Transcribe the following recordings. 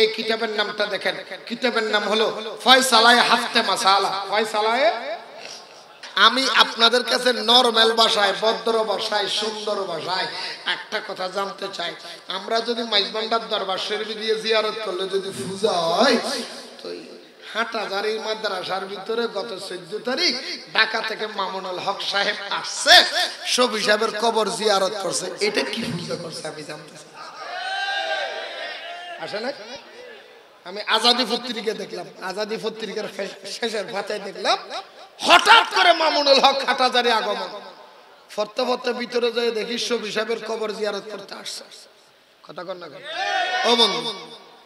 এই কিতাবের নামটা দেখেন, কিতাবের নাম হলো ফয়সালায়ে হাফতে মাসালা। ফয়সালায়ে, আমি আপনাদের কাছে নরমাল ভাষায়, ভদ্র ভাষায়, সুন্দর ভাষায় একটা কথা জানতে চাই, আমরা যদি মাইজবান্ডার দরবার শরীফ দিয়ে জিয়ারত করলে যদি পূজা হয়, তো হাটাজারি মাদ্রাসার ভিতরে গত 14 তারিখ ঢাকা থেকে মামুনুল হক সাহেব আসছে, সবি সাহেবের কবর জিয়ারত করছে, এটা কি পূজা করছে আমি জানতে চাই। আসে না, আমি আজাদী পত্রিকা দেখলাম, আজাদী পত্রিকার শেষের পাতায় দেখলাম হঠাৎ করে মামুনুল হক হাটাজারি আগমন, ফরতে ফরতে ভিতরে যেয়ে দেখি সবি সাহেবের কবর জিয়ারত করতে আসছে। কথা কন না, ও বন্ধু,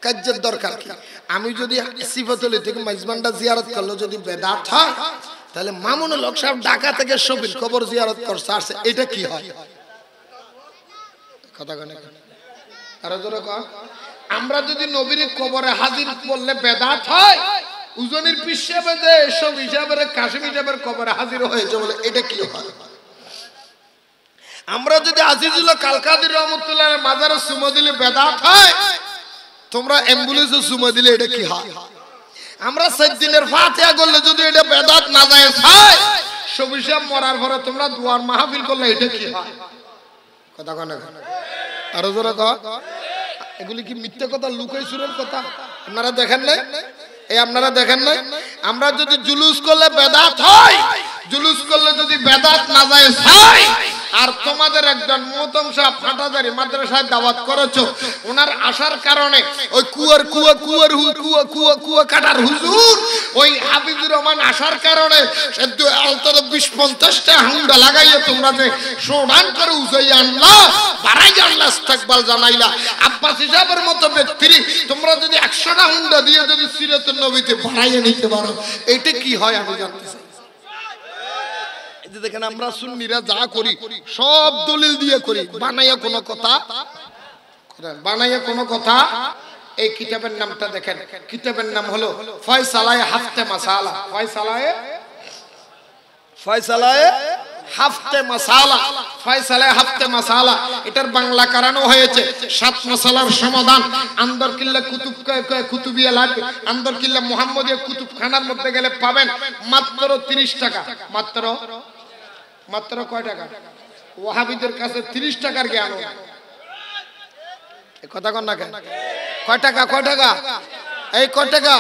কাজের দরকার কি? আমি যদি সিফাতুলি থেকে মাইজবান্ডা জিয়ারত করলো যদি বেদাত হয়, তাহলে মামুনুল হক সাহেব ঢাকা থেকে সবির কবর জিয়ারত করতে আসছে, এটা কি হয়? কথা কন না, আরো জোরে কন। আমরা যদি নবীর কবরে হাজির করলে বেদাত হয়, উজনির পিছাবে যে সব হিসাবের কাশিম হিসাবের কবরে হাজির হয়েছে বলে, এটা কি হয়? আমরা যদি আজিজুল কালকাদির রহমতুল্লাহ মাজারে চুমা দিলে বেদাত হয়, তোমরা অ্যাম্বুলেন্সে চুমা দিলে এটা কি হয়? আমরা সাইয়েদিনের ফাতিহা করলে যদি এটা বেদাত না যায় হয়, সব হিসাব মরার পরে তোমরা দুয়ার মাহফিল করলে এটা কি হয়? কথা কন, আরো জোরে কন। এগুলি কি মিথ্যে কথা, লুকাই সুরের কথা? আপনারা দেখেন নাই, এই আপনারা দেখেন নাই। আমরা যদি জুলুস করলে বেদাত হয়, জুলুস করলে যদি বেদাত নাজায়েজ হয়, আর তোমাদের একজন মুতাম সাহেব হাটাজারি মাদ্রাসায় দাওয়াত করেছো, ওনার আসার কারণে ওই কুয়ার কাটার হুজুর ওই হাবিবুর রহমান আসার কারণে 20-50টা হামলা লাগাইয়া তোমরা যে সোধান করে উজাই আনলা, বাড়াই আনলা, ইস্তেকবাল জানাইলা, আব্বাস হিসাবের মতো ব্যক্তি তোমরা যদি 100টা হুন্ডা দিয়ে যদি সিরাতুন নবীতে বাড়াইয়া নিতে পারো, এটা কি হয় আমি জানতে চাই। দেখেন, আমরা সুন্নিরা যা করি সব দলিল দিয়ে করি, বানাইয়া কোনো কথা, বানাইয়া কোনো কথা। এই কিতাবের নামটা দেখেন, কিতাবের নাম হলো ফয়সালায়ে হাফতে মাসালা। ফয়সালায়ে, ফয়সালায়ে হাফতে মাসালা, ফয়সালায়ে হাফতে মাসালা। এটার বাংলা কারণও হয়েছে 7 মশালার সমাধান। আন্দরকিল্লা কুতুবিয়া লাগবে, আন্দরকিল্লা মুহাম্মদিয়া কুতুবখানার মধ্যে গেলে পাবেন মাত্র 30 টাকা। মাত্র কয় টাকা? ওহাবীদের কাছে 30 টাকার জ্ঞান। কথা কন না, কয় টাকা? কয় টাকা? এই কয় টাকা?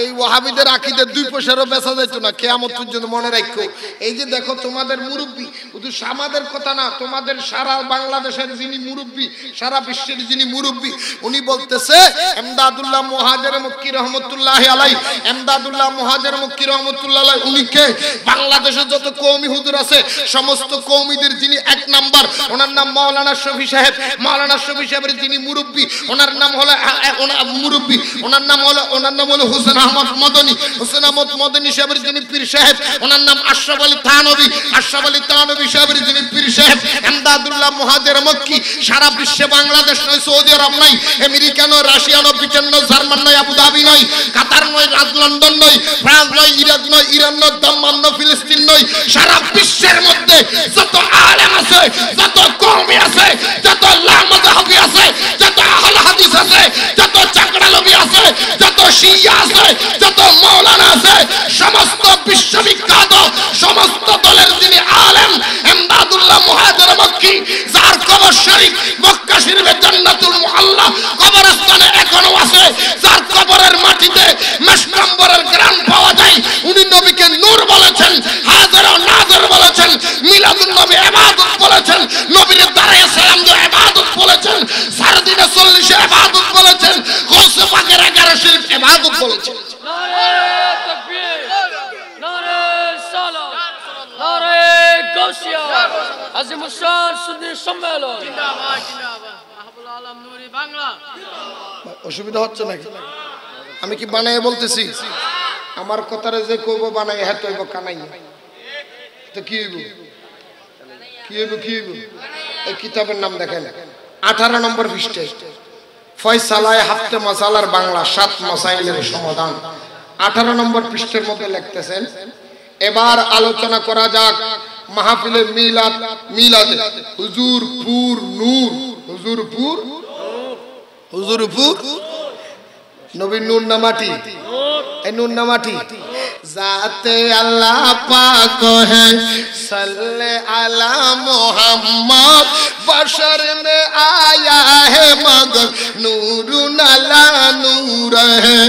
এই ওহাবীদের আকীদা 2 পয়সারও বেচা যাইতো না কিয়ামত পর্যন্ত, মনে রাখো। এই যে দেখো তোমাদের মুরব্বী, শুধু আমাদের কথা না, তোমাদের সারা বাংলাদেশের যিনি মুরব্বী, সারা বিশ্বের যিনি মুরব্বী, উনি বলতেছে এমদাদুল্লাহ মুহাজির মক্কি রহমতুল্লাহি আলাইহি, এমদাদুল্লাহ মুহাজির মক্কি রহমতুল্লাহি আলাইহি উনি কে? বাংলাদেশে যত কওমি হুজুর আছে সমস্ত কওমিদের যিনি 1 নাম্বার, ওনার নাম মাওলানা শফি সাহেব। মাওলানা শফি সাহেবের যিনি মুরব্বী, ওনার নাম হলো মুরব্বী, ওনার নাম হলো হুসেন আহমদ মদনী। হুসেন আহমদ মদনী সাহেবের যিনি পীর সাহেব, ওনার নাম আশরাফ আলী থানবী। আশরাফ আলী থানবী সাহেবের যিনি পীর সাহেব, এমদাদুল্লাহ মুহাজির মক্কি। সারা বিশ্বে বাংলাদেশ নয়, সৌদি আরব নয়, আমেরিকা নয়, রাশিয়া নয়, ব্রিটেন নয়, জার্মান নয়, আবুধাবি নয়, কাতার নয়, লন্ডন নয়, ফ্রান্স নয়, ইরাক নয়, ইরান নয়, দাম্মাম নয়, ফিলিস্তিন নয়, সারা বিশ্বের মধ্যে যত আলেম আছে, যত কওমি আছে, যত লামাযহাবি আছে, যত আহলে হাদিস আছে, যত চাকরালবি আছে, যত শিয়া আছে, যত মাওলানা আছে, সমস্ত বিশ্ববিখ্যাত সমস্ত দলের যিনি আলেম এমদাদুল্লাহ মুহাজির মক্কি, যার কবর শরীফ মক্কা শরীফের জান্নাতুল মুআল্লা কবরস্থানে এখনো আছে, যার কবরের মাটিতে মেশকাম্বরের গ্রাম পাওয়া যায়, উনি নবীকে নূর বলেছেন, হাজার ও নাজার বলেছেন, মিলাদুন নবী ইবাদত বলেছেন, নবীর দাঁড়ায় সালাম দিয়ে ইবাদত বলেছেন, সারদিনে 40 ইবাদত বলেছেন, গৌসে পাকের 11 শিল্প ইবাদত বলেছেন। অসুবিধা হচ্ছে নাকি? আমি কি বানাইয়া বলতেছি? আমার কথাটা যে কইব বানাইয়া, হ্যাঁ তৈব কানাইয়া, তো কি হইব? কি হইব? কি হইব? এই কিতাবের নাম দেখেন, 18 নম্বর পৃষ্ঠা, ফয়সালায়ে হাফতে মাসালার বাংলা 7 মাসাইলের সমাধান। 18 নম্বর পৃষ্ঠের মধ্যে লিখতেছেন, এবার আলোচনা করা যাক মাহফিলে মিলাদ, মিলাদে হুজুরপুর নূর, হুজুরপুর, হুজুরপুর নবীর নূর না মাটি? এই নূর না মাটি। যাতে আল্লাহ পাক হে সাল্লে আলা মুহাম্মদ বশর মে আয়া হে মগর নূরুন আলা নূর হে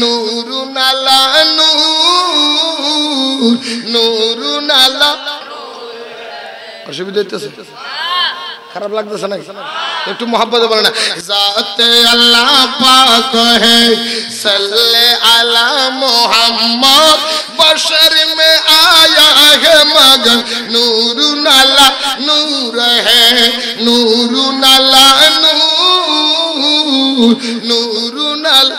নূরুন আলা নূর নূরুন আলা। অসুবিধা হইতেছে? খারাপ লাগতেছে নাকি? একটু মহব্বত বলে না, যাতে আল্লাহ পাক হে সাল্লে আলা মুহাম্মদ বশর মে আয়া হে মগর নূরুন আলা নূর হে নূরুন আলা নূর নূরুন আলা।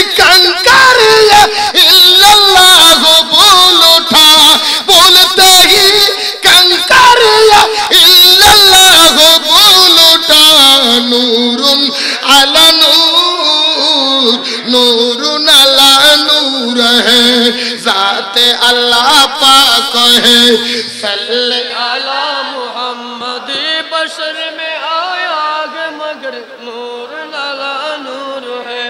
कंकर इल्लल्लाहु बोल उठा बोलते ही कंकर इल्लल्लाहु बोल उठा नूरुन अला नूर नूरुन जाते अल्लाह पाक है सल्ले अला मुहम्मद बशर में आया है मगर नूरुन अला नूर है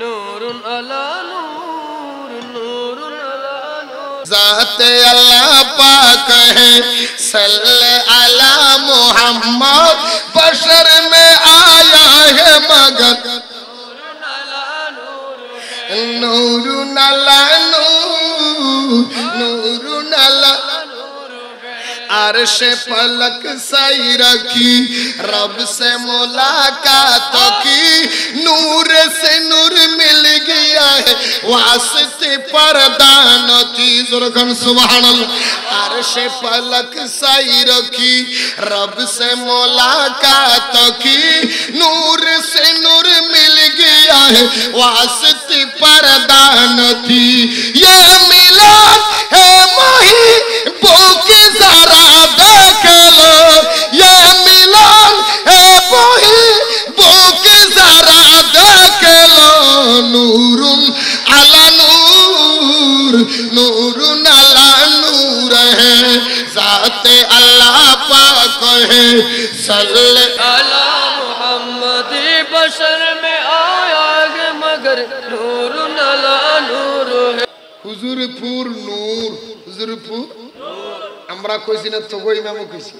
नूरुन अला नूर नूरुन अला नूर। जाते अल्लाह पाक है सल्ले अला मुहम्मद बशर में आया है मगर नूरुन अला नूर नूरुन अला नूरुन अला। अर्श पलक सही रखी रब से मुलाकात की नूर से नूर मिल गया है वास्ते परदान की दुर्गन सुभान अल्लाह। अर्श पलक सही रखी रब से मुलाकात की नूर से नूर मिल गया है वास्ते परदान की ये मिला है मोही बोके जरा देख लो ये मिलन है मोही बोके जरा देख लो नूरुन अला नूर नूरुन अला नूर है जाते अल्लाह पाक है सल्ले अला मुहम्मद बशर में आया है मगर नूरुन अला नूर है। हुजूरपुर नूर हुजूरपुर আমরা কইছি না তো গই মামু কইছি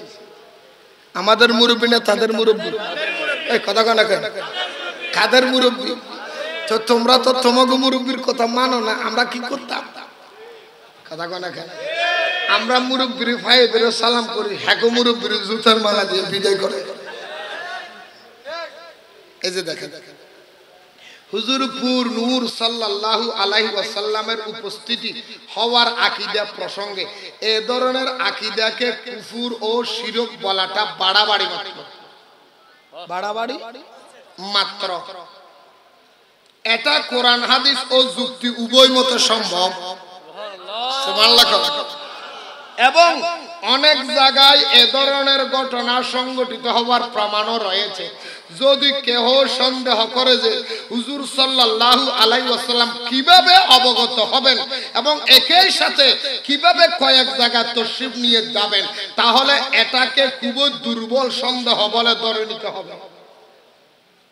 আমাদের মুরব্বি না তাদের মুরব্বি এই কথা কনা কেন কাদের মুরব্বি তো তোমরা তো তোমাগো মুরব্বির কথা মানো না আমরা কি করতাম কথা কনা কেন আমরা মুরব্বির ভাই বেরো সালাম করি হাগো মুরব্বির জুতার মালা দিয়ে বিদায় করে। এই যে দেখেন হুজুরপুর নূর সাল্লাল্লাহু আলাইহি ওয়াসাল্লামের উপস্থিতি হওয়ার আকীদা প্রসঙ্গে এই ধরনের আকীদাকে কুফর ও শিরক বলাটা বাড়াবাড়ি মাত্র এটা কোরআন হাদিস ও যুক্তি উভয় মতে সম্ভব সুবহানাল্লাহ এবং অনেক জায়গায় এ ধরনের ঘটনা সংঘটিত হওয়ার প্রমাণও রয়েছে। যদি কেহ সন্দেহ করে যে হুজুর সাল্লাল্লাহু আলাইহি ওয়াসাল্লাম কিভাবে অবগত হবেন এবং একই সাথে কিভাবে কয়েক জায়গা তশরিফ নিয়ে যাবেন তাহলে এটাকে খুবই দুর্বল সন্দেহ বলে ধরে নিতে হবে।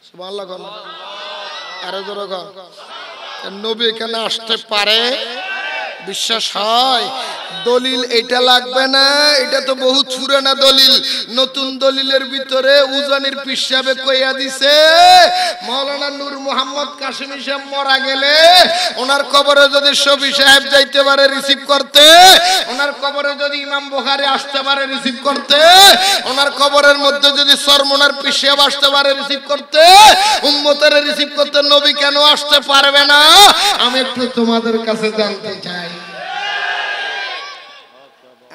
সুবহানাল্লাহ আরো জোরে বল সুবহানাল্লাহ। নবী এখানে আসতে পারে বিশ্বাস হয় দলিল এটা লাগবে না, এটা তো বহুত পুরানা দলিল নতুন দলিলের ভিতরে উজানির পীর সাহেব কইয়া দিছে মাওলানা নূর মোহাম্মদ কাশিমী সাহেব মারা গেলে ওনার কবরে যদি শফি সাহেব যাইতে পারে রিসিভ করতে, ওনার কবরে যদি ইমাম বুখারী আসতে পারে রিসিভ করতে, ওনার কবরের মধ্যে যদি সরমনার পীর সাহেব আসতে পারে রিসিভ করতে উম্মতের রিসিভ করতে নবী কেন আসতে পারবে না আমি একটু তোমাদের কাছে জানতে চাই।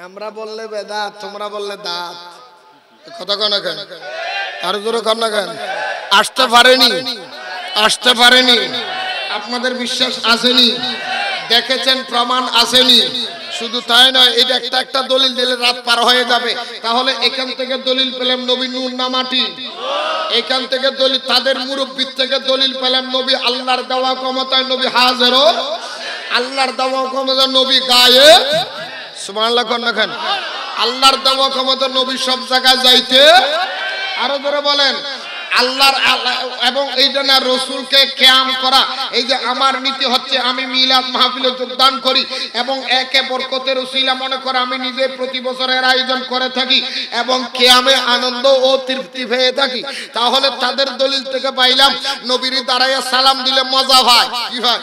আমরা বললে বেদাত তোমরা বললে দাঁত কথা কন না কেন আর জোরে কন না কেন আসতে পারেনি আপনাদের বিশ্বাস আসেনি দেখেছেন প্রমাণ আসেনি শুধু তাই নয় এটা একটা দলিল দিলে রাত পার হয়ে যাবে তাহলে এখান থেকে দলিল পেলাম নবী নূর না মাটি। এখান থেকে দলিল তাদের মুরব্বি থেকে দলিল পেলাম নবী আল্লাহর দেওয়া ক্ষমতায় নবী হাজির ও আল্লাহর দেওয়া ক্ষমতা নবী গায়ে সুবহানাল্লাহ কোন না কেন আল্লাহর দেওয়া ক্ষমতা নবী সব জায়গায় যাইতে আরো ধরে বলেন আল্লাহর এবং এইটা না রাসূলকে কিয়াম করা এই যে আমার নীতি হচ্ছে আমি মিলাদ মাহফিলে যোগদান করি এবং একে বরকতের উসিলা মনে করে আমি নিজে প্রতি বছর এর আয়োজন করে থাকি এবং কিয়ামে আনন্দ ও তৃপ্তি পেয়ে থাকি তাহলে তাদের দলিল থেকে পাইলাম নবীর দাঁড়ায়া সালাম দিলে মজা হয় কি হয়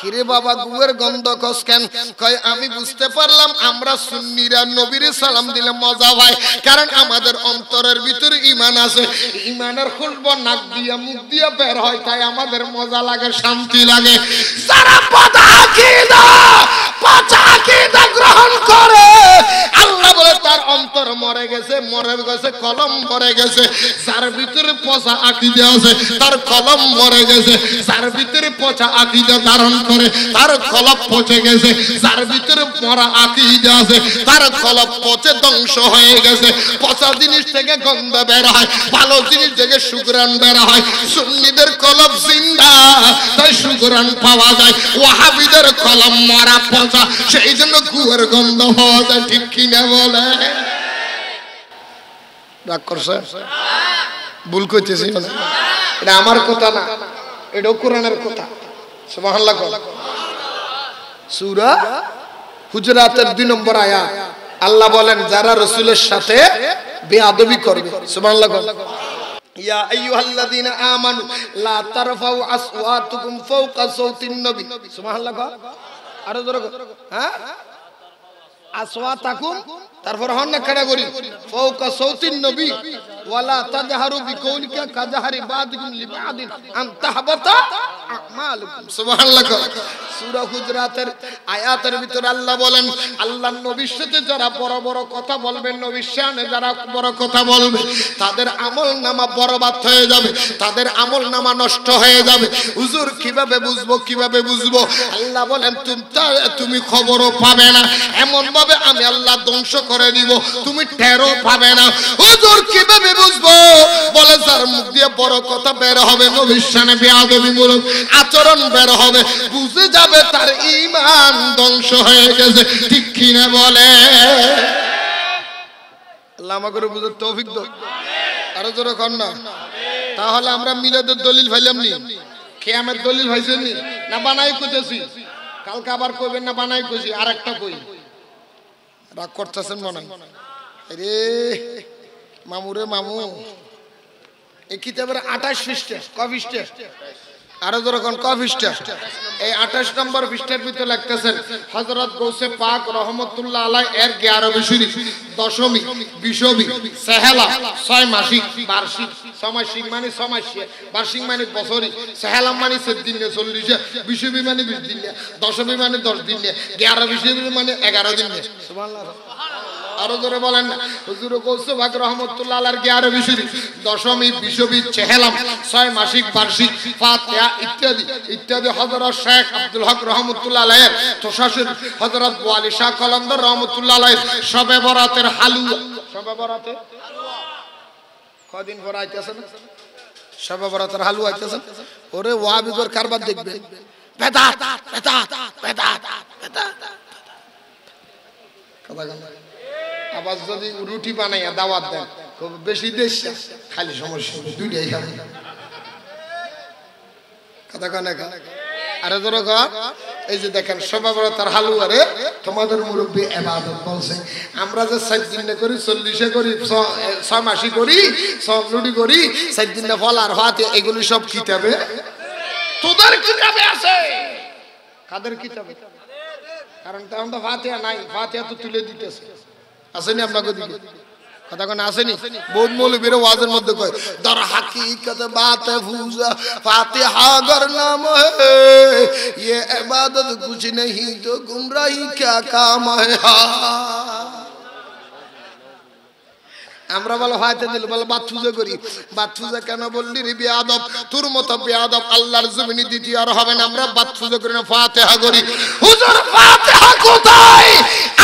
কিরে বাবা গুয়ের গন্ধ কস কেন কই আমি বুঝতে পারলাম আমরা সুন্নিরা নবীর সালাম দিলে মজা হয় কারণ আমাদের অন্তরের ভিতরে ঈমান আছে ঈমানের খুলব নাক দিয়া মুখ দিয়া বের হয় তাই আমাদের মজা লাগে শান্তি লাগে যারা পাতা আকীদা গ্রহণ করে আল্লাহ বলে তার অন্তর মরে গেছে কলম মরে গেছে যার ভিতরে পচা আকীদা আছে তার কলম মরে গেছে যার ভিতরে পচা আকীদা ধারণ করে তার কলব পচে গেছে যার ভিতরে মরা আকীদা আছে তার কলব পচে ধ্বংস হয়ে গেছে পচা জিনিস থেকে গন্ধ বের হয় ভালো জিনিস থেকে সুগন্ধ বের হয় সুন্নিদের কলব জিন্দা তাই সুগন্ধ পাওয়া যায় ওয়াহাবীদের কলম মরা পচা সেই জন্য গুয়ের গন্ধ পাওয়া যায় ঠিক কি না বলে রাগ করছে ভুল কইতেছি না এটা আমার কথা না এটা কোরআনের কথা সুবহানাল্লাহ সূরা হুজরাতের 2 নম্বর আয়াত আল্লাহ বলেন যারা রাসূলের সাথে বেয়াদবি করবে সুবহানাল্লাহ ইয়া আইয়ুহাল্লাযীনা আমানু লা তারফাউ আসওয়াতুকুম ফাওকা সাওতিন নবী সুবহানাল্লাহ আর ধরো হ্যাঁ আসওয়াতাকুম তারপর হন না ক্যাটাগরি ফাওকা সাওতিন নবী ওয়ালা তাজহারু বিকাউলিকা কাজহারি বাদিকুম লিবাদিন আন তাহবাতা আমালুকুম সুবহানাল্লাহ সূরা হুজরাতের আয়াতের ভিতর আল্লাহ বলেন আল্লাহর নবীর সাথে যারা বড় বড় কথা বলবেন নবীর সামনে যারা বড় কথা বলবে তাদের আমলনামা বরবাদ হয়ে যাবে তাদের আমলনামা নষ্ট হয়ে যাবে হুজুর কিভাবে বুঝবো আল্লাহ বলেন তুমি খবরও পাবে না এমন ভাবে আমি আল্লাহ ধ্বংস করে দিব তুমি টেরও পাবে না হুজুর কিভাবে বুঝবো বলে যার মুখ দিয়ে বড় কথা বের হবে নবীর সামনে বেয়াদবিমূলক আচরণ বের হবে বুঝে যাবে তার ঈমান ধ্বংস হয়ে গেছে ঠিক কি না বলে আল্লাহ আমাকে বুঝার তৌফিক দাও আমিন আরো জোরে কর না আমিন তাহলে আমরা মিলাদের দলিল পাইলাম নি কিয়ামতের দলিল পাইছেন নি না বানাই কইতেছি কালকে আবার কইবেন না বানাই কইছি আরেকটা কই রাগ করতেছেন মনে আরে মামুরে মামু এই কিতাবের 28 পৃষ্ঠা কয় পৃষ্ঠা আরো যখন কফিস্টার এই 28 নম্বর পৃষ্ঠার ভিতর লিখতেছেন হযরত গৌসে পাক রহমাতুল্লাহ আলাইহ এর 11 বছরি দশমী বিশবী সেহেলা 6 মাসিক বার্ষিক সমাসিক মানে সমাসিক বার্ষিক মানে বছরি সেহেলা মানে 7 দিনে 40 বিশবী মানে 20 দিনে দশমী মানে 10 দিনে 11 বিশবী মানে 11 দিনে সুবহানাল্লাহ আরো ধরে বলেন হুজুর গৌসে পাক রহমাতুল্লাহ আলাইহির 11 বছরি দশমী বিশবী সেহেলা 6 মাসিক বার্ষিক ফাতিহা ইত্যাদি ইত্যাদি হযরত শেখ আব্দুল হক রহমাতুল্লাহ আলাইহ তোশাসুর হযরত ওয়ালি শাহ কলন্দর রহমাতুল্লাহ আলাইহ শবে বরাতের হালুয়া শবে বরাতে হালুয়া কয়দিন পর আইতাছেন শবে বরাতের হালুয়া আইতাছেন ওরে ওয়াহাবীদের কারবার দেখবে বেদাত বেদাত বেদাত বেদাত কথা বলেন আবার যদি রুটি বানাইয়া দাওয়াত দেন খুব বেশি দেশ খালি সমস্যা দুইটাই খাবে কথা কন না আরে ধরো এই যে দেখেন শবে বরাতের হালুয়া রে তোমাদের মুরব্বী ইবাদত বলছে আমরা যে 7 দিনে করি 40 এ করি 6 মাসি করি 6 রুটি করি 7 দিনে ফল আর হাতে এগুলো সব কিতাবে তোদের কিতাবে আছে কাদের কিতাবে কারণ তখন তো ফাতিহা নাই ফাতিহা তো তুলে দিতেছে আছে নি আপনাদের দিকে কথা কোন আসেনি বহুত মৌলবীর ওয়াজের মধ্যে কয় দর হাকিকত বাত ফুজা ফাতিহা গর নাম হে ইয়ে ইবাদত কুছ নহীं তো গুমরাহি ক্যা কাম হে আমরা বলো হয়তো দিল বলো বাত পূজা করি, বাত পূজা কেন বললি রে বেয়াদব, তোর মতো বেয়াদব আল্লাহর জমিনে দিতে আর হবে না। আমরা বাত পূজা করি না, ফাতিহা করি। হুজুর ফাতিহা কোথায়?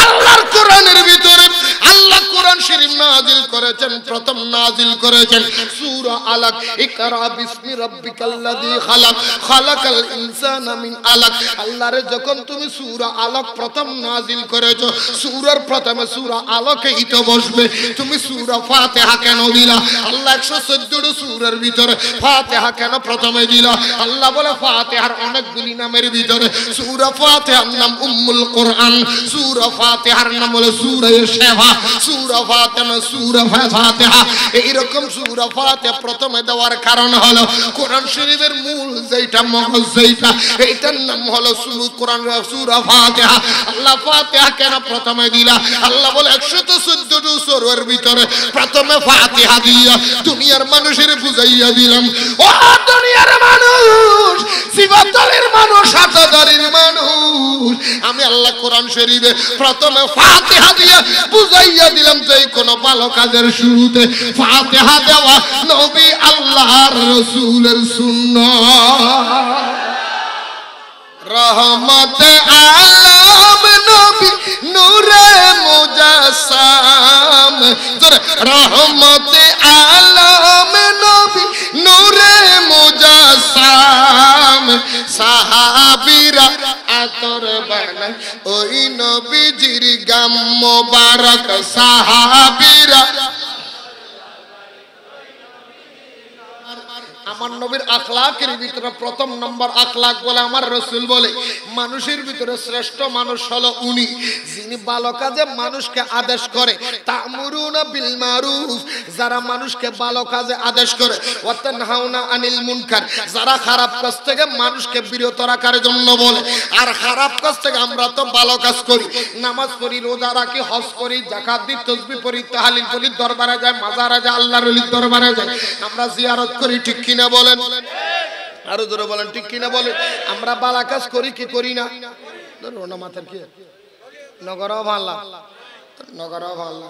আল্লাহর কোরআনের ভিতরে আল্লাহ কোরআন শরীফ নাযিল করেছেন, প্রথম নাযিল করেছেন সূরা আলাক, ইকরা বিসমি রাব্বিকাল্লাযী খালাক, খালাকাল ইনসানা মিন আলাক। আল্লাহরে যখন তুমি সূরা আলাক প্রথম নাযিল করেছো, সূরার প্রথমে সূরা আলাকে ইতো বসবে, তুমি সূরা ফাতিহা কেন দিলা? আল্লাহ ১১৪ সূরার ভিতরে ফাতিহা কেন প্রথমে দিলা? আল্লাহ বলে ফাতিহার অনেকগুলি নামের ভিতরে সূরা ফাতিহার নাম উম্মুল কোরআন, সূরা ফাতিহার নাম হলো সূরা শাফা, সূরা ফাতিহা, সূরা ফাতিহা। এই রকম সূরা ফাতিহা প্রথমে দেওয়ার কারণ হলো কোরআন শরীফের মূল যেটা, মগজ যেটা, এটার নাম হলো সূরা কোরআন, সূরা ফাতিহা। আল্লাহ ফাতিহা কেন প্রথমে দিলা? আল্লাহ বলে ১১৪ সূরার ভিতরে প্রথমে ফাতিহা দিয়া দুনিয়ার মানুষের বুঝাইয়া দিলাম, ও দুনিয়ার মানুষ, সিবাতলের মানুষ, হাতাদারির মানুষ, আমি আল্লাহ কোরআন শরীফে প্রথমে ফাতিহা দিয়া বুঝাইয়া দিলাম যে কোন ভালো কাজের শুরুতে ফাতিহা দেওয়া নবী আল্লাহর রাসূলের সুন্নাত। রহমতে আলম নবী নূরে মুজাসসাম, রহমতে আলম নবী নূরে মুজাসসাম, সাহাবীরা আতর বানায় ওই নবীজির গাম মোবারক, সাহাবীরা। আমার নবীর আখলাকের ভিতরে প্রথম নম্বর আখলাক বলে আমার রসুল বলে মানুষের ভিতরে শ্রেষ্ঠ মানুষ হলো উনি যিনি ভালো কাজে মানুষকে আদেশ করে, তা'মুরুনা বিল মারুফ, যারা মানুষকে ভালো কাজে আদেশ করে, ওয়া তানহাউনা আনিল মুনকার, যারা খারাপ কাজ থেকে মানুষকে বিরত রাখার জন্য বলে। আর খারাপ কাজ থেকে আমরা তো ভালো কাজ করি, নামাজ পড়ি, রোজা রাখি, হজ করি, যাকাত দিই, তাসবিহ পড়ি, তাহলিল করি, দরবারে যায়, মাজারে যায়, আল্লাহর ওলির দরবারে যায়, আমরা জিয়ারত করি, ঠিক কি না বলেন? আরো জোরে বলেন, ঠিক কিনা বলেন? আমরা বালা কাজ করি কি করি না? মাথার কি নগর ভাল্লা, নগর ভাল্লা,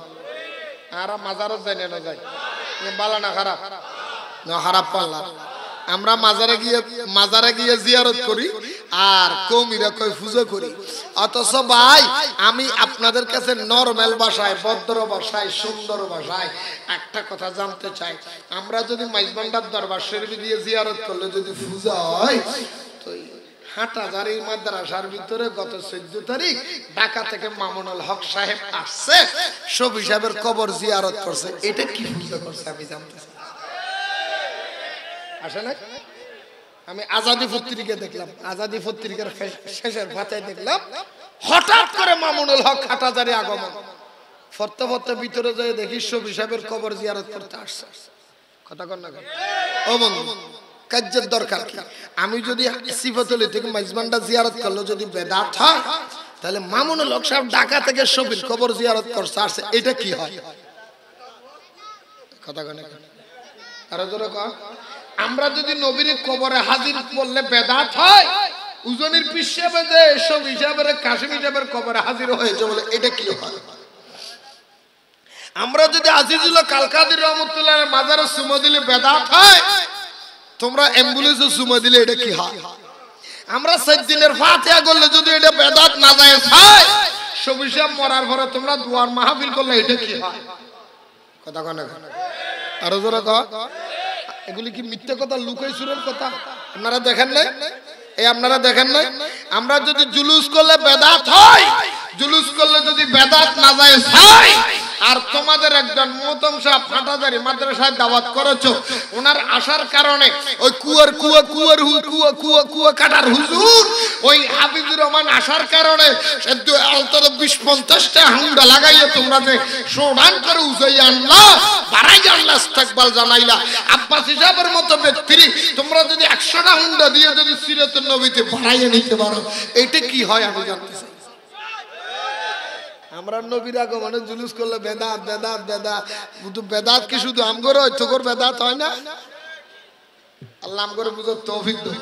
আর মাজারও যাই না, যাই বালা না খারাপ না, খারাপ পাল্লা। আমরা মাজারে গিয়ে, মাজারে গিয়ে জিয়ারত করি, আর কৌমিরা কই পূজা করি। অথচ ভাই আমি আপনাদের কাছে নরমাল ভাষায়, ভদ্র ভাষায়, সুন্দর ভাষায় একটা কথা জানতে চাই, আমরা যদি মাইজবান্ডার দরবার শরীফ দিয়ে জিয়ারত করলে যদি পূজা হয়, তো হাটাজারি মাদ্রাসার ভিতরে গত ১৪ তারিখ ঢাকা থেকে মামুনুল হক সাহেব আসছে, সবি সাহেবের কবর জিয়ারত করছে, এটা কি পূজা করছে আমি জানতে চাই। আসে না, আমি আজাদী পত্রিকা দেখলাম, আজাদী পত্রিকার শেষের পাতায় দেখলাম হঠাৎ করে মামুনুল হক হাটাজারি আগমন, ফরতে ফরতে ভিতরে যাই দেখি সবি সাহেবের কবর জিয়ারত করতে আসছে। কথা কন না কেন? ও বন্ধু, কাজের দরকার কি? আমি যদি সিফাতলি থেকে মাইজবান্ডা জিয়ারত করলো যদি বেদাত হয়, তাহলে মামুনুল হক সাহেব ঢাকা থেকে সবির কবর জিয়ারত করতে আসছে, এটা কি হয়? কথা কন না কেন? আরো জোরে কন। আমরা যদি নবীর কবরে হাজির করলে বেদাত হয়, উজনির পিছে বেজে সব হিসাবের কাশিম হিসাবের কবরে হাজির হয়েছে বলে, এটা কি হয়? আমরা যদি আজিজুল কালকাদির রহমতুল্লাহ মাজারে চুমো দিলে বেদাত হয়, তোমরা অ্যাম্বুলেন্সে চুমো দিলে, এটা কি হয়? আমরা সাইয়েদিনের ফাতিহা করলে যদি এটা বেদাত না যায় হয়, সব হিসাব মরার পরে তোমরা দুয়ার মাহফিল করলে, এটা কি হয়? কথা কন না কেন? আরো জোরে কন। এগুলি কি মিথ্যা কথা, লুকাই সুরের কথা? আপনারা দেখেন নাই? এই আপনারা দেখেন নাই? আমরা যদি জুলুস করলে বেদাত হয়, জুলুস করলে যদি বেদাত না যায় হয়, আর তোমাদের একজন মহতম সাহেব হাটাজারি মাদ্রাসায় দাওয়াত করেছো, ওনার আসার কারণে ওই কুয়ার কুয়া কুয়ার হুল কুয়া কুয়া কুয়া কাটার হুজুর ওই হাবিবুর রহমান আসার কারণে ২০-৫০টা হামডা লাগাইয়া তোমরা যে সোডান করে উজাই আনলা, বাড়াই আনলা, ইস্তেকবাল জানাইলা, আব্বাস হিসাবের মতো ব্যক্তি তোমরা যদি ১০০টা হুন্ডা দিয়ে যদি সিরাতুন নবীতে বাড়াইয়া নিতে পারো, এটা কি হয় আমি জানতে চাই। আমরা নবীর আগমনে জুলুস করলে বেদাত বেদাত বেদাত, শুধু বেদাত কি শুধু আমগরে হয়? তোর বেদাত হয় না? আল্লাহ আমগরে বুঝার তৌফিক দাও।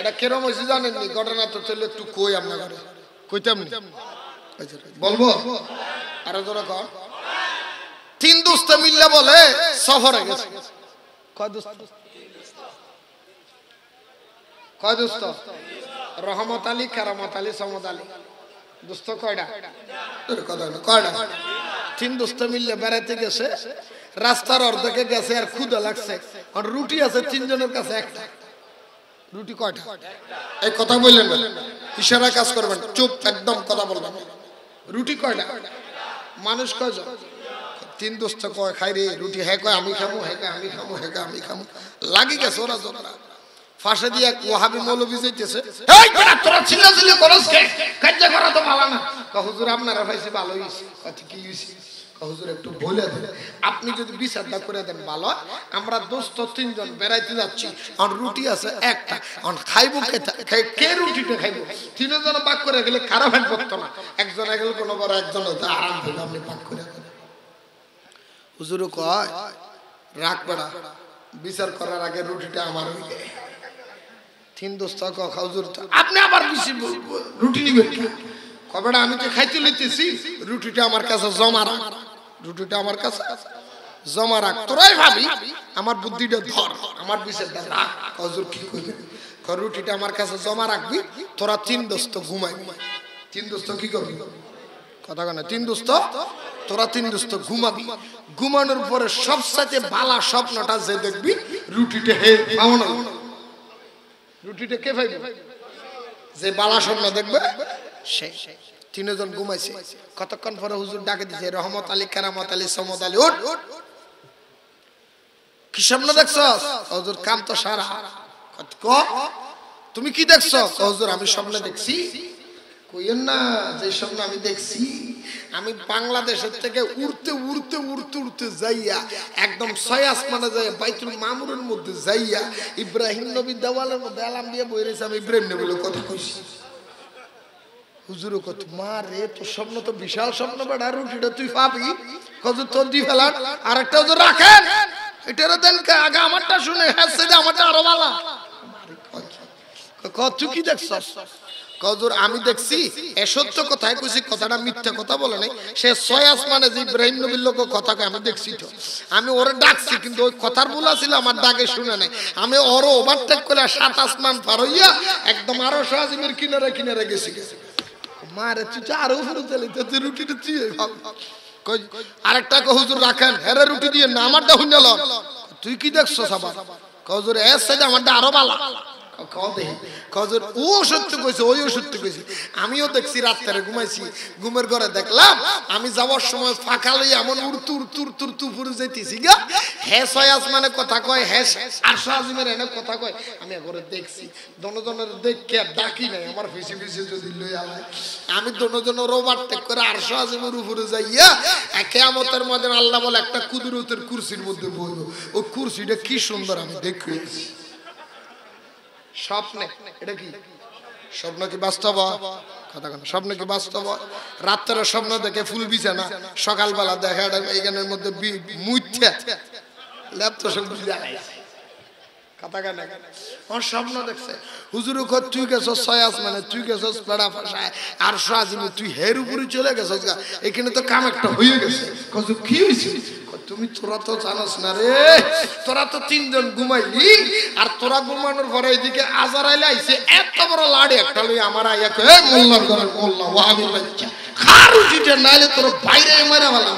এটা কেরম হয়েছে জানেননি? ঘটনা তো চললে একটু কই, আমরা ঘরে কইতাম বলবো। আরো ধরো, तीन दोस्त मिलले बोले सफरे गेছে কয় দোস্ত রহমত আলী কারামত আলী সমদ আলী দোস্ত কয়টা কয়টা তিন দোস্ত মিললে বেড়াতে গেছে রাস্তার অর্ধেকে গেছে আর ক্ষুধা লাগছে আর রুটি আছে তিনজনের কাছে একটা রুটি কয়টা এই কথা বললেন ইশারা কাজ করবেন চুপ একদম কথা বলবেন রুটি কয়টা মানুষ কয়জন তিন দোস্ত কয় খাই রে রুটি হে কয় আমি খাবো হে কয় আমি খাবো হে কয় আমি খাবো লাগি গেছে ওরা জোকরা ফাঁসে দিয়ে এক ওহাবী মৌলবী যাইতেছে এই বেটা তোরা চিল্লাচিল্লি করস কে কাজ করা তো ভালো না কয় হুজুর আপনারা পাইছে ভালো হইছে কত কি হইছে কয় হুজুর একটু বলে দেন আপনি যদি বিচারটা করে দেন ভালো আমরা দোস্ত তিনজন বেড়াইতে যাচ্ছি আর রুটি আছে একটা আর খাইবো কে কে রুটিটা খাইবো তিনজন ভাগ করে গেলে খারাপ হইতো না একজন গেল কোন বড় একজন তো আরাম করে আপনি ভাগ করে হুজুর কয় রাগ বড়া বিচার করার আগে রুটিটা আমার হই যায় তিন দোস্ত কয় হুজুর আপনি আবার বেশি রুটি নিবেন কবেটা আমি তো খাইতে লইতেছি রুটিটা আমার কাছে জমা রাখ রুটিটা আমার কাছে জমা রাখ তোরাই ভাবি আমার বুদ্ধিটা ধর আমার বিচারটা রাখ হুজুর কি কইবেন কয় রুটিটা আমার কাছে জমা রাখবি তোরা তিন দোস্ত ঘুমাইবি তিন দোস্ত কি করবি কথা কয় না তিন দোস্ত তোরা তিন দোস্ত ঘুমাবি ঘুমানোর পরে সবচেয়ে ভালো স্বপ্নটা যে দেখবি রুটিটা হে পাবো না রুটিটা কে পাইবে যে ভালো স্বপ্ন দেখবে সে তিনজন ঘুমাইছে কতক্ষণ পরে হুজুর ডাকে দিয়েছে রহমত আলী কারামত আলী সমদ আলী উঠ কি স্বপ্ন দেখছস হুজুর কাম তো সারা কতক্ষণ তুমি কি দেখছস হুজুর আমি স্বপ্ন দেখছি কইেন না যে স্বপ্ন আমি দেখছি আমি বাংলাদেশের থেকে উড়তে উড়তে উড়তে উড়তে যাইয়া একদম ছয় আসমানে যাইয়া বাইতুল মামুরের মধ্যে যাইয়া ইব্রাহিম নবী দেওয়ালের মধ্যে আলাম দিয়ে বই রয়েছে আমি ইব্রাহিম নবী বলে কথা কইছি হুজুর কত মারে তোর স্বপ্ন তো বিশাল স্বপ্ন বেড়া রুটিটা তুই পাবি কত তোর দি ফেলান আর একটা হুজুর রাখেন এটারও দেন আগে আমারটা শুনে হ্যাঁ সেটা আমারটা আরো ভালো কত কি দেখছ কজুর আমি দেখছি সত্য কথাই কইছি কথাটা মিথ্যা কথা বলে নাই সে ছয় আসমানে যে ইব্রাহিম নবীর লোক কথা কয় আমি দেখছি তো আমি ওরে ডাকছি কিন্তু ওই কথার ভুল ছিল আমার ডাকে শুনে নাই আমি ওর ওভারটেক করে সাত আসমান পার হইয়া একদম আরো সাজিমের কিনারে কিনারে গেছি মারে তুই তো আরো উপরে চলে তো তুই রুটিটা তুই আরেকটা কো হুজুর রাখেন হেরে রুটি দিয়ে না আমারটা হুইনা লন তুই কি দেখছো সাবা কজুর এর সাথে আমারটা আরো বালা আমিও দেখছি রাত্রে ঘুমাইছি ঘুমের ঘরে দেখলাম আমি যাওয়ার সময় ফাঁকা লইয়া এমন উড়তু উড়তু উড়তু উড়তু পুরু যাইতেছি গা হ্যাঁ ছয় আসমানে কথা কয় হ্যাঁ আটশো আসমের এনে কথা কয় আমি ঘরে দেখছি দনজনের দেখে ডাকি নাই আমার ফেসে ফেসে যদি লইয়া আমি দনজনের ওভারটেক করে আটশো আসমের উপরে যাইয়া কিয়ামতের মধ্যে আল্লাহ বলে একটা কুদরতের কুরসির মধ্যে বইব ওই কুরসিটা কি সুন্দর আমি দেখেছি স্বপ্নে এটা কি স্বপ্ন কি বাস্তব কথা কেন স্বপ্ন কি বাস্তব রাত্রে স্বপ্ন দেখে ফুল বিছানা সকালবেলা দেখে এখানের মধ্যে মুইথ্যা ল্যাপটপ সব কথা কেন আমার স্বপ্ন দেখছে হুজুর তুই গেছ ছয় আসমানে তুই গেছস পেড়া ফাঁসায় আর সাজিমে তুই হের উপরে চলে গেছস গা এখানে তো কাম একটা হয়ে গেছে কত কি হয়েছে তুমি তোরা তো জানোস না রে তোরা তো তিনজন ঘুমাইলি আর তোরা ঘুমানোর পরে এদিকে আজারাইল আইছে এত বড় লাড়ি একটা লই আমার আইয়া কয় মোল্লার ঘরে মোল্লা ওয়াহাবী বাচ্চা খারুটিটা নাইলে তোর বাইরে মেরে ভালো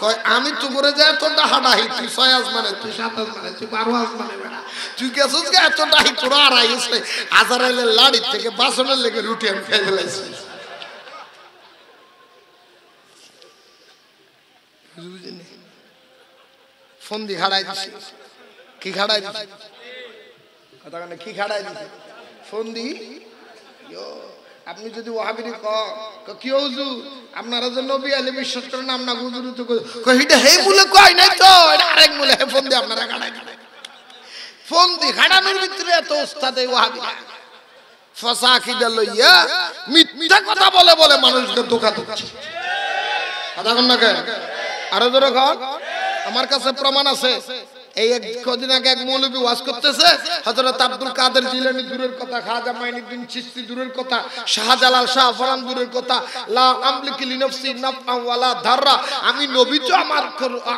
কয় আমি তো করে যাই তোর ডাহাডাহি তুই ছয় আসমানে তুই সাত আসমানে তুই বারো আসমানে বেড়া তুই গেছিস গা এত ডাহি তোরা আর আইসে আজারাইলের লাড়ির থেকে বাসনের লেগে রুটি আমি খেয়ে ফেলাইছি ফন্দি খাড়াই দিছি কি খাড়াই দিছি কথা কেন কি খাড়াই দিছি ফন্দি আপনি যদি ওহাবীরে কও কি হুজুর আপনারা যে নবী আলী বিশ্বাস করেন আমরা হুজুর তো কই এটা হে বলে কই নাই তো এটা আরেক বলে হে ফন্দি আপনারা খাড়াই দিলেন ফন্দি খাড়ানোর ভিতরে এত ওস্তাদে ওহাবীরা ফসা কিদা লইয়া মিথ্যা কথা বলে বলে মানুষকে ধোঁকা দিচ্ছে কথা কেন না কেন আরো ধরে কর আমার কাছে প্রমাণ আছে কদিন আগে এক মৌলবী ওয়াজ করতেছে, হযরত আব্দুল কাদের জিলানী দূরের কথা, খাজা মাইনুদ্দিন চিশতি দূরের কথা, শাহজালাল শাহ ফরান দূরের কথা, লা আমলিকু লিনফসি নাফআন ওয়ালা দাররা, আমি নবী তো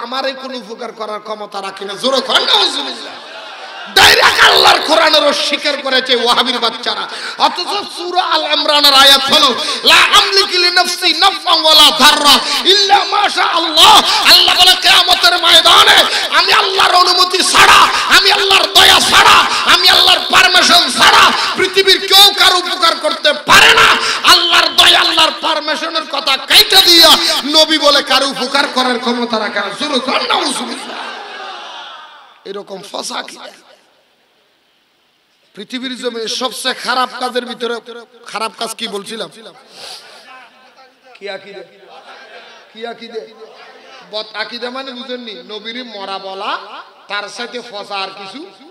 আমারে কোনো উপকার করার ক্ষমতা রাখি না। জোরে কর নাউজুবিল্লাহ। ডাইরেক্ট আল্লাহর কোরআনের অস্বীকার করেছে ওয়াহাবীর বাচ্চারা। অথচ সূরা আল ইমরানের আয়াত হলো লা আমলিকু লিনফসি নাফআন ওয়ালা দাররা ইল্লা মা শা আল্লাহ। আল্লাহ বলে কিয়ামতের ময়দানে আমি আল্লাহর অনুমতি ছাড়া, আমি আল্লাহর দয়া ছাড়া, আমি আল্লাহর পারমিশন ছাড়া পৃথিবীর কেউ কারো উপকার করতে পারে না। আল্লাহর দয়া, আল্লাহর পারমিশনের কথা কাইটা দিয়া নবী বলে কারো উপকার করার ক্ষমতা রাখে না। জোরে কর নাউজুবিল্লাহ। এরকম ফাসাদ পৃথিবীর জমিনে সবচেয়ে খারাপ কাজের ভিতরে, খারাপ কাজ কি বলছিলাম, বদ আকীদা মানে বুঝেননি, নবীর মরা বলা, তার সাথে ফসা আর কিছু